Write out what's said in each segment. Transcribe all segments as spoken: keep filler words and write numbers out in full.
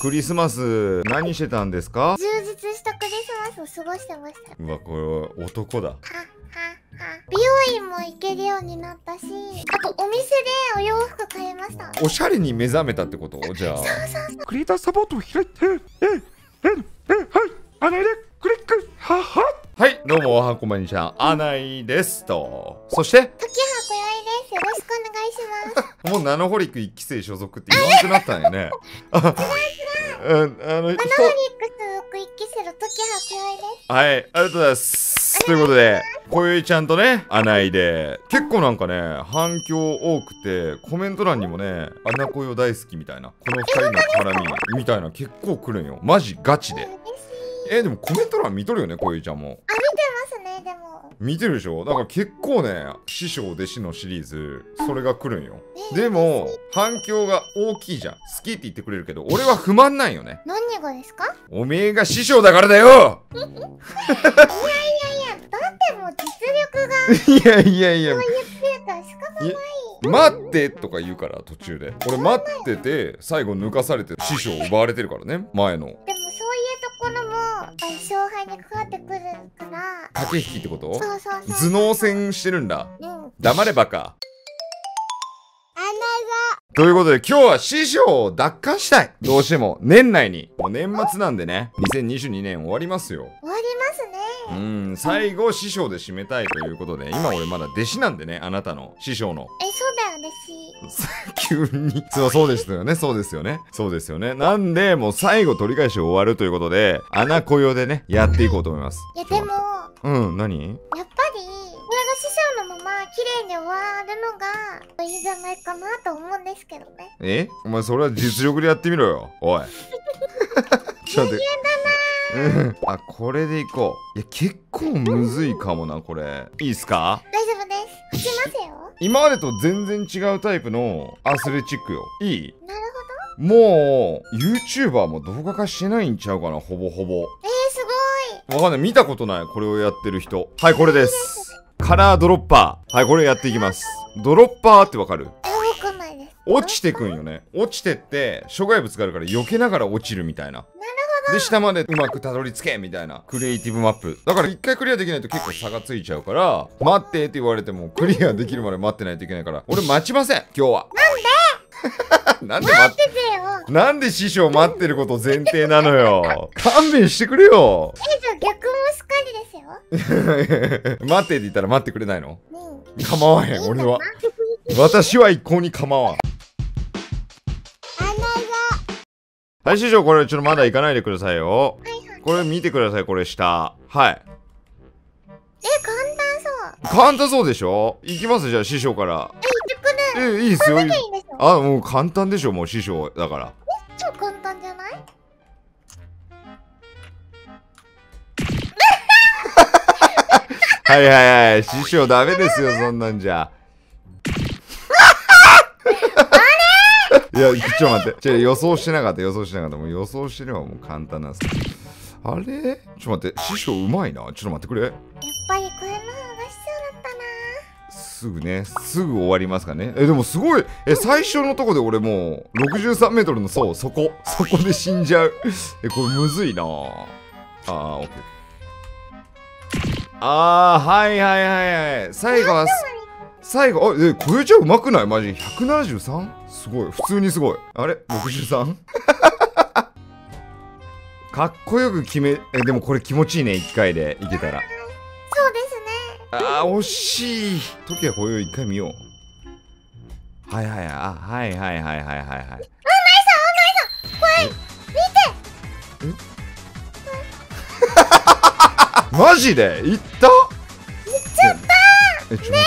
クリスマス何してたんですか？充実したクリスマスを過ごしてました。うわ、これは男だ。ははは美容院も行けるようになったし、あとお店でお洋服買いました。おしゃれに目覚めたってこと？じゃあそうそうそう、クリエイターサポートを開いて、ええええ、はい、あれでクリック、はは、はい、どうもおはこまにちゃん、あないですと、そして時はこよいです、よろしくお願いします。もうナノホリックいっき生所属って言わなくなったんやね。うん、あの、ナノホリックいっき生の時はこよいです。はい、ありがとうございます。ということでこよいちゃんとね、あないで結構なんかね反響多くて、コメント欄にもね、あなこよ大好きみたいな、このふたりの絡みみたいな結構来るんよ、マジガチで。えー、でもコメント欄見とるよね、こよいちゃんも。あ、見てますね。でも見てるでしょ、だから結構ね、師匠弟子のシリーズそれが来るんよ。でも反響が大きいじゃん、好きって言ってくれるけど俺は不満なんよね。何がですか？おめえが師匠だからだよ。いやいやいや、だってもう実力がいやいやいや、そう言ってるから仕方ない。待ってとか言うから途中で、俺待ってて最後抜かされて師匠を奪われてるからね、前の。勝敗にかかってくるから、駆け引きってこと？そうそうそう、頭脳戦してるんだ、うん、黙れバカ。ということで今日は師匠を奪還したい、どうしても年内に、もう年末なんでね、にせんにじゅうにねん終わりますよ。終わりますね。うん、最後師匠で締めたいということで、今俺まだ弟子なんでね、あなたの師匠の。え、そうだよ弟子。急にそう、そうですよね、そうですよね、そうですよね。なんでもう最後取り返し終わるということで、あなこよでねやっていこうと思います。いやでも、うん、何、やっぱり師匠のまま綺麗に終わるのがいいんじゃないかなと思うんですけどね。え、お前それは実力でやってみろよ、おい。ちょっと待って。大変だなー。あ、これでいこう。いや結構むずいかもなこれ。いいっすか？大丈夫です。しますよ。今までと全然違うタイプのアスレチックよ。いい？なるほど。もう ユーチューバー も動画化してないんちゃうかな、ほぼほぼ。えー、すごい。わかんない、見たことないこれをやってる人。はい、これです。カラードロッパー。はい、これやっていきます。ドロッパーってわかる？え、わかんないです。落ちてくんよね。落ちてって、障害物があるから避けながら落ちるみたいな。なるほど。で、下までうまくたどり着けみたいな。クリエイティブマップ。だから一回クリアできないと結構差がついちゃうから、待ってって言われてもクリアできるまで待ってないといけないから、俺待ちません、今日は。なんで？なんで待っててよ。なんで師匠待ってること前提なのよ。勘弁してくれよ。え、じゃあ逆もしかりですよ。待ってって言ったら待ってくれないの？うん、構わへん、俺は。私は一向に構わん。はい、師匠、これちょっとまだ行かないでくださいよ。はいはい、これ見てください、これ下。はい。え、簡単そう。簡単そうでしょ？行きます、じゃあ師匠から。え、行ってくる。え、いいっすよ。あ、もう簡単でしょ、もう師匠だから。え、超簡単じゃない？はいはいはい、師匠ダメですよ、そんなんじゃ。あれ？いや、ちょっと待って、ちょ、予想してなかった、予想してなかった、もう予想してればもう簡単なんですけど。あれ？ちょっと待って、師匠うまいな、ちょっと待ってくれ。やっぱりこれの方が師匠だったな。すぐね、すぐ終わりますかね。え、でもすごい、え、最初のとこで俺もうろくじゅうさんメートルの層、そこ、そこで死んじゃう。え、これむずいな。あー、オッケー。あー、はいはいはいはい。最後は、最後、あ、え、こよいちゃんうまくない？マジ ひゃくななじゅうさん？ すごい、普通にすごい。あれ ろくじゅうさん？ かっこよく決め、え、でもこれ気持ちいいね、いっかいでいけたら。そうですね。あー、惜しい。時はこよいいっかい見よう。はいはいはい、あ、はいはいはいはいはいはい。お前さん、お前さん、これ、見て。え？マジで行った？行っちゃった。え、ちょっと待って、行っ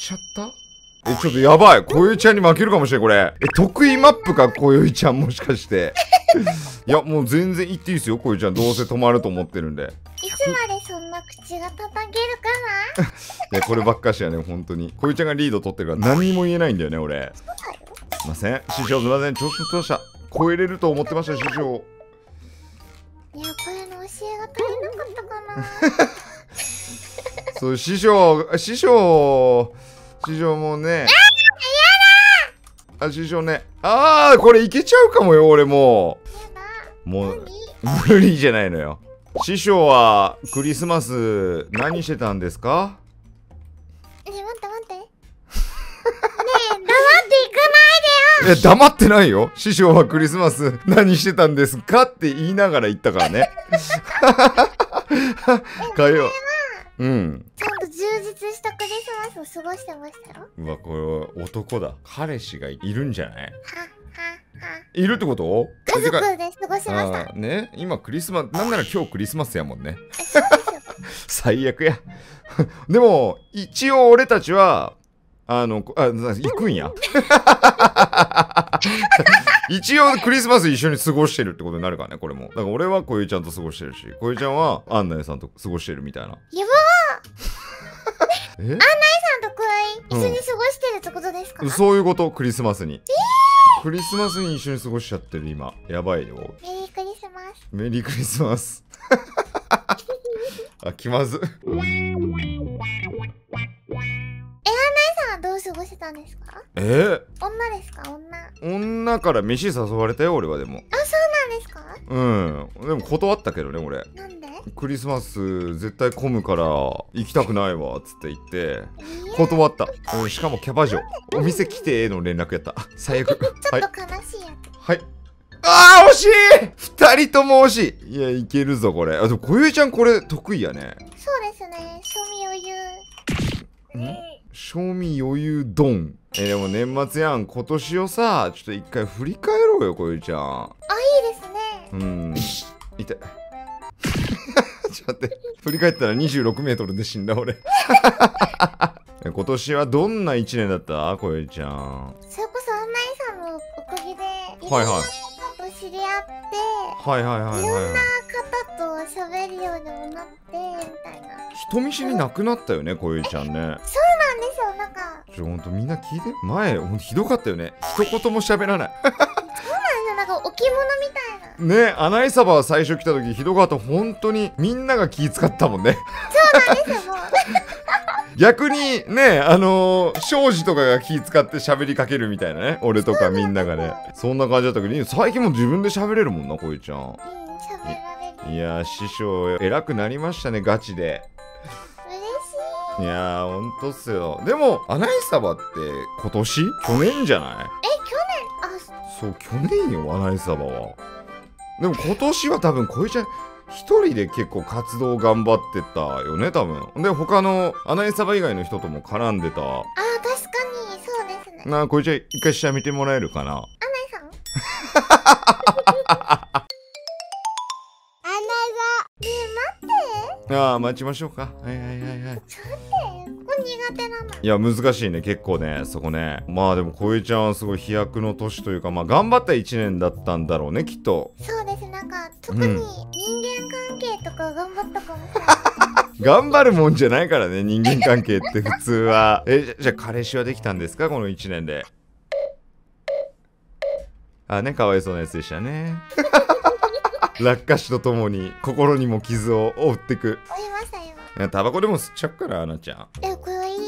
ちゃった。え、ちょっとやばい、こよいちゃんに負けるかもしれん、これ。え、得意マップか、こよいちゃんもしかして。いや、もう全然行っていいですよ、こよいちゃん。どうせ止まると思ってるんで。いつまでそんな口が叩けるかな。いや、こればっかしやね、本当に。こよいちゃんがリード取ってるから何も言えないんだよね、俺。そうだよ。すいません、師匠、すいません、調子乗ってました。超えれると思ってました、師匠。いや、これの教えが足りなかったかな。そう、師匠師匠師匠もうね、あ、師匠ね。ああ、これいけちゃうかもよ、俺もう。もう、無理じゃないのよ。師匠は、クリスマス、何してたんですか？ねえ、待って待って。ねえ、黙って行かないでよ！え、黙ってないよ。師匠はクリスマス、何してたんですかって言いながら言ったからね。火曜。うん。ちゃんと充実したクリスマスを過ごしてましたよ。うわ、これは男だ。彼氏がいるんじゃない？いるってこと？家族で過ごしました。ね、今クリスマス、なんなら今日クリスマスやもんね。最悪や。でも、一応俺たちは、あの、あ、行くんや。一応クリスマス一緒に過ごしてるってことになるからね、これも。だから俺はこゆちゃんと過ごしてるし、こゆちゃんはアンナイさんと過ごしてるみたいな。やばー！アンナイさんとこゆ一緒に過ごしてるってことですか？うん、そういうこと、クリスマスに。えー、クリスマスに一緒に過ごしちゃってる今。やばいよ。メリークリスマス。メリークリスマス。あ、気まず。どう過ごしてたんですか？えー、女ですか？女女から飯誘われたよ、俺は。でも、あ、そうなんですか？うん、でも断ったけどね、俺。なんで？クリスマス絶対混むから行きたくないわっつって言って、えー、断った、うん、しかもキャバ嬢お店来ての連絡やった。最悪。ちょっと悲しいやつ。はい、はい。ああ、惜しい！二人とも惜しい。いや、いけるぞこれ。あ、でもこゆちゃんこれ得意やね。そうですね、賞味余裕。ん？賞味余裕ドン。えー、でも年末やん。今年をさ、ちょっと一回振り返ろうよ、こゆちゃん。あ、いいですね。うん。痛い。ちょっと待って。振り返ったらにじゅうろくメートルで死んだ、俺。今年はどんないちねんだった？こゆちゃん。それこそ、案内さんのおかげで、いろんな方と知り合って、はいはいはいはい。いろんな方と喋るようにもなって、みたいな。人見知りなくなったよね、こゆちゃんね。そうなんですよ、なんか。ちょ、ほんとみんな聞いて。前、ほんとひどかったよね。一言も喋らない。そうなんですよ、なんか置物みたいな。ねえ、アナイサバ最初来た時ひどかった。本当にみんなが気使ったもんね。そうなんですよ、もう。逆にね、あのー、庄司とかが気使って喋りかけるみたいなね。俺とかみんながね。そんな感じだったけど、最近も自分で喋れるもんな、こゆちゃん。うん、喋られる。いやー、師匠偉くなりましたね、ガチで。嬉しい。いやー、ほんとっすよ。でもアナイサバって今年？去年じゃない？え、去年？あ、そう、去年よ、アナイサバは。でも今年は多分こゆちゃん一人で結構活動頑張ってたよね、多分。で、他のアナエサバ以外の人とも絡んでた。ああ、確かにそうですね。なあ、こゆちゃん一回下見てもらえるかな、アナエさん。アナエザ。ねえ、待って。ああ、待ちましょうか。はいはいはいはい。ちょっと待って、ここ苦手なの。いや、難しいね、結構ね、そこね。まあでもこゆちゃんはすごい飛躍の年というか、まあ頑張った一年だったんだろうね、きっと。そうです。なんか特に、うん、頑張ったかも。頑張るもんじゃないからね、人間関係って普通は。え、じゃあ彼氏はできたんですか、このいちねんで。あ、ね、かわいそうなやつでしたね。落下死とともに心にも傷を負っていく。負いましたよ。いや、タバコでも吸っちゃうから、アナちゃん。え、これはいい。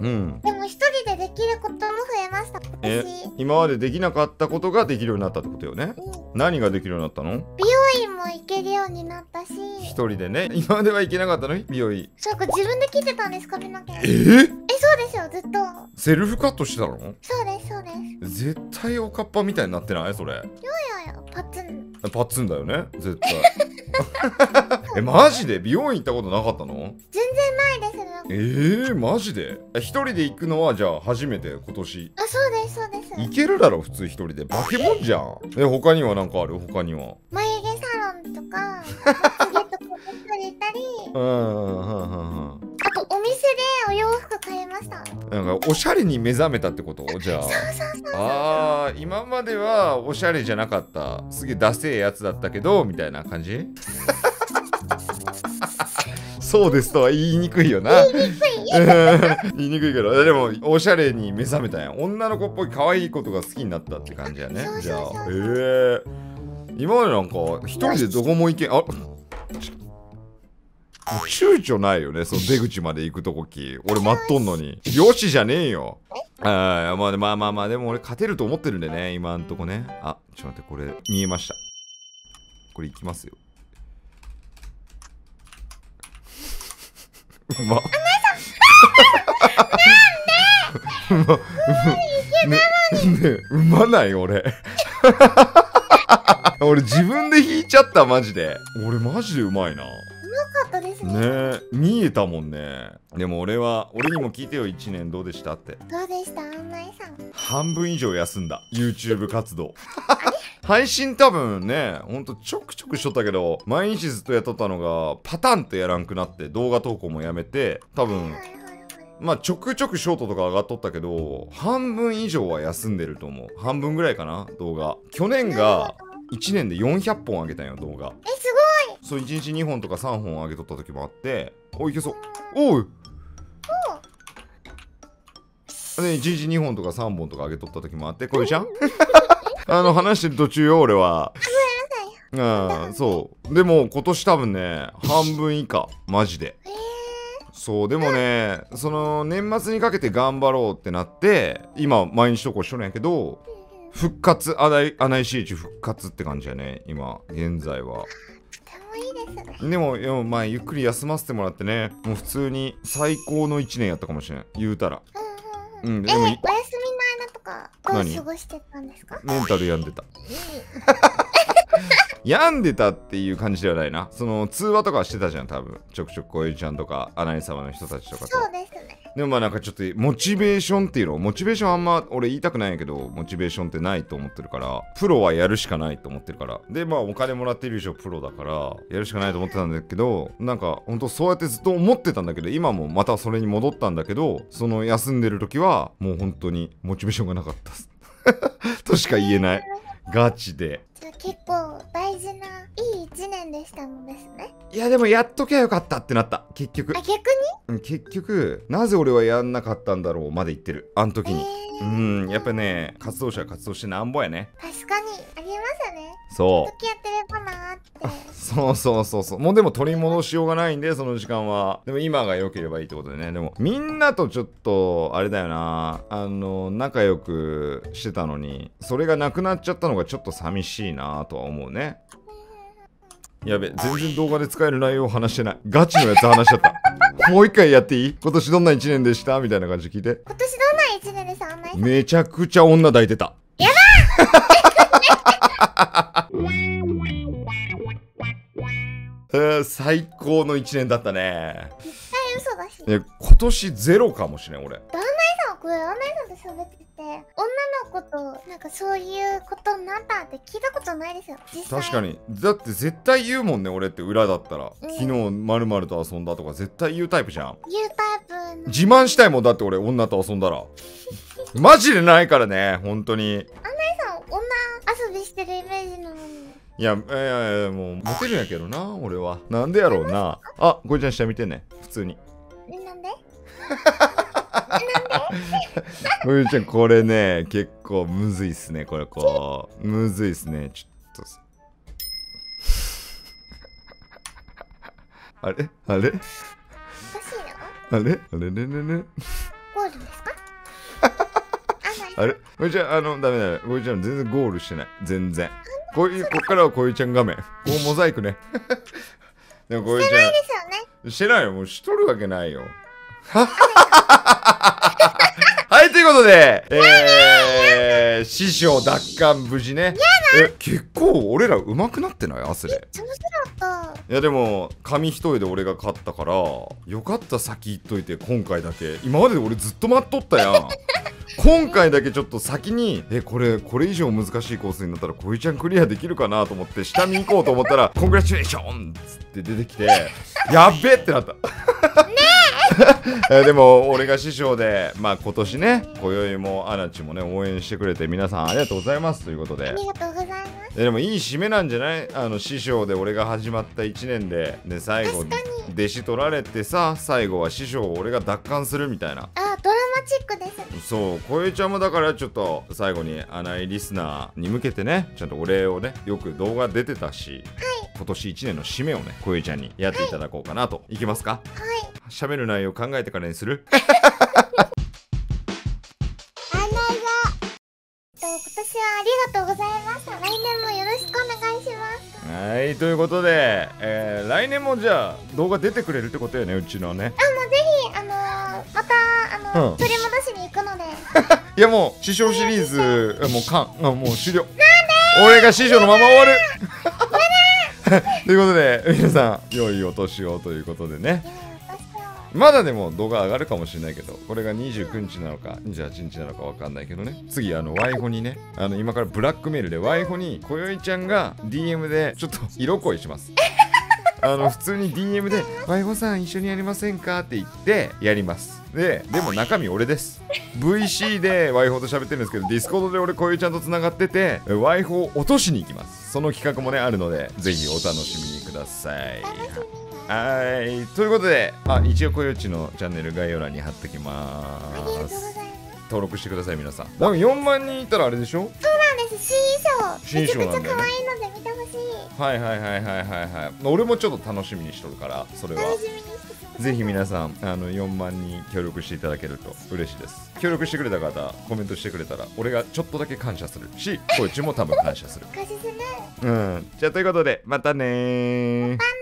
うん。でも一人でできることも増えました。え、今までできなかったことができるようになったってことよね。うん、何ができるようになったの？美容院も行けるようになったし。一人でね、今までは行けなかったのに、美容院。そうか、自分で切ってたんです、髪の毛。えー、え、そうですよ、ずっと。セルフカットしてたの？そうです、そうです。絶対おかっぱみたいになってない、それ。よやよ、パツン。パツンだよね、絶対。え、マジで美容院行ったことなかったの？全然ないです。えー、マジで一人で行くのはじゃあ初めて今年？あ、そうです、そうです。行けるだろ普通一人で。化け物じゃん。え、他には何かある？他には眉毛サロンとか、まつげとか一人行ったり。うんうんうんうん。あとお店でお洋服買いました。なんかおしゃれに目覚めたってこと？じゃあ。そうそうそう。ああ、今まではおしゃれじゃなかった、すげえダセえやつだったけどみたいな感じ。そうですとは言いにくいよな。言いにくい。言いにくいけど、でもおしゃれに目覚めたんや。女の子っぽい可愛いことが好きになったって感じやね。じゃあ、えー、今までなんか一人でどこも行け、あ、躊躇ないよね、その出口まで行くとこき。俺待っとんのに。よしじゃねえよ。あー、まあ、まあまあまあ、でも俺勝てると思ってるんでね、今んとこね。あ、ちょっと待って、これ、見えました。これいきますよ。うまっ。なんでうまない俺俺自分で引いちゃった、マジで。俺マジでうまいな。うまかったですね。ねえ、見えたもんね。でも俺は俺にも聞いてよ、いちねんどうでしたって。どうでした案内さん。半分以上休んだ YouTube 活動配信多分ね、ほんとちょくちょくしとったけど、毎日ずっとやっとったのがパタンとやらんくなって、動画投稿もやめて、多分まあちょくちょくショートとか上がっとったけど、半分以上は休んでると思う。半分ぐらいかな、動画。去年がいちねんでよんひゃっぽんあげたんよ、動画。え、すごい。そう、いちにちにほんとかさんぼんあげとった時もあって、お、いけそう。おい、でいちにちにほんとかさんぼんとかあげとった時もあって、これじゃんあの話してる途中よ、俺は。ごめんなさい。うん、そうでも今年多分ね、半分以下マジで。そうでもね、その年末にかけて頑張ろうってなって、今毎日投稿しとるんやけど、復活、アナイシーエイチ復活って感じやね、今現在は。とてもいいですね。でも、でもまあゆっくり休ませてもらってね、もう普通に最高のいちねんやったかもしれない、言うたら。うんうんうん。え、お休みの間とかどう過ごしてたんですか？メンタル病んでた。病んでたっていう感じではないな。その通話とかしてたじゃん、多分ちょくちょくこういうちゃんとかアナイ様の人たちとかと。そうですね。でもまあなんかちょっとモチベーションっていうの、モチベーションあんま俺言いたくないんやけど、モチベーションってないと思ってるから、プロはやるしかないと思ってるから、でまあお金もらってる以上プロだからやるしかないと思ってたんだけど、なんかほんとそうやってずっと思ってたんだけど、今もまたそれに戻ったんだけど、その休んでる時はもう本当にモチベーションがなかったとしか言えない、ガチで。結構大事ないいいちねんでしたのですね。いやでもやっときゃよかったってなった、結局。あ、逆に結局なぜ俺はやんなかったんだろうまで言ってる、あの時に。えー、うん、やっぱね、活動者は活動してなんぼやね。確かにありますね。そう時やってればなーって。そうそうそうそう、もうでも取り戻しようがないんで、その時間は。でも今が良ければいいってことでね。でもみんなとちょっとあれだよな、あの仲良くしてたのに、それがなくなっちゃったのがちょっと寂しいなとは思うね。やべ、全然動画で使える内容を話してない、ガチのやつ話しちゃったもう一回やっていい？今年どんないちねんでしたみたいな感じで聞いて。今年どんないちねんでした？めちゃくちゃ女抱いてた。やばー最高のいちねんだったね。絶対嘘だし、今年ゼロかもしれん俺。これアナイさんと喋ってて、女の子となんかそういうことになったって聞いたことないですよ、実際。確かに、だって絶対言うもんね、俺って裏だったら、うん、昨日まるまると遊んだとか絶対言うタイプじゃん。言うタイプ。自慢したいもんだって俺、女と遊んだらマジでないからね、本当に。アナイさん女遊びしてるイメージなのに。いやいやいや、もうモテるんやけどな俺は。なんでやろうな。あ、ゴリちゃん下見てね、普通に。なんでゴリちゃんこれね、結構むずいっすね、これ。こうむずいっすね、ちょっとあれあれあれあれれれれれゴールですかあれゴリちゃん、あのダメだよ、ゴリちゃん全然ゴールしてない、全然。こういう、こっからはゴリちゃん画面、こうモザイクねでもゴリちゃんしてないですよね。してないよ、もうしとるわけないよはい、ということで、えー、師匠奪還無事ね。え、結構俺ら上手くなってない？アスレ。いやでも紙一重で俺が勝ったから、よかった先言っといて、今回だけ。今まで俺ずっと待っとったやん今回だけちょっと先に、え、これ、これ以上難しいコースになったら、こいちゃんクリアできるかなと思って、下見行こうと思ったら、コングラチュレーションっつって出てきて、やっべってなった。でも、俺が師匠で、まあ今年ね、今宵もアナチもね、応援してくれて、皆さんありがとうございますということで。ありがとうございます。でもいい締めなんじゃない？あの、師匠で俺が始まったいちねんで、で、最後、弟子取られてさ、最後は師匠を俺が奪還するみたいな。ドラマチックです。そう、こよいちゃんもだからちょっと最後にアナイリスナーに向けてね、ちゃんとお礼をね、よく動画出てたし、はい、今年いちねんの締めをね、こよいちゃんにやっていただこうかなと、はい、いきますか。はい、喋る内容考えてからにするはい、ということで、えー、来年もじゃあ動画出てくれるってことよね、うちのね。あのぜひあのー、またあのーうん、取り戻しに行くので。いやもう師匠シリーズもうかんあもう終了。なんで俺が師匠のまま終わる。ということで皆さん良いお年をということでね。まだでも動画上がるかもしれないけど、これがにじゅうくにちなのかにじゅうはちにちなのかわかんないけどね、次あのワイホにね、あの今からブラックメールでワイホにこよいちゃんが ディーエム でちょっと色恋します。あの普通に ディーエム で「ワイホさん一緒にやりませんか?」って言ってやります。ででも中身俺です。 ブイシー でワイホと喋ってるんですけど、ディスコードで俺こよいちゃんとつながっててワイホを落としに行きます。その企画もねあるので、ぜひお楽しみにください。はい、ということで、あ、一応こよいちのチャンネル概要欄に貼ってきまーす。ありがとうございます。登録してください皆さん。なんかよんまんにんいたらあれでしょ？そうなんです、新衣装。めちゃくちゃ可愛いので見てほしい。はいはいはいはいはいはい。俺もちょっと楽しみにしとるから、それは。楽しみにしてください。ぜひ皆さんあのよんまんにん協力していただけると嬉しいです。協力してくれた方コメントしてくれたら、俺がちょっとだけ感謝するし、こよいちも多分感謝する。感謝する。うん。じゃあということでまたねー。またねー。